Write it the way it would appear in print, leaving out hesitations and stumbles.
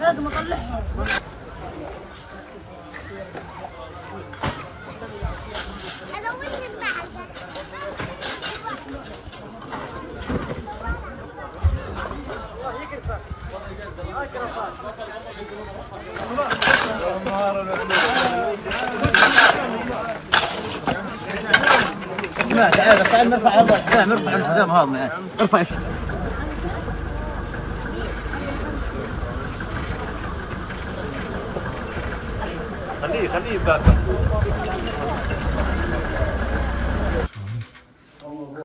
لازم اطلعها. اسمع تعال تعال نرفع هذا الحزام، ارفع الحزام هذا معي، ارفع الشباب. خليه باكر.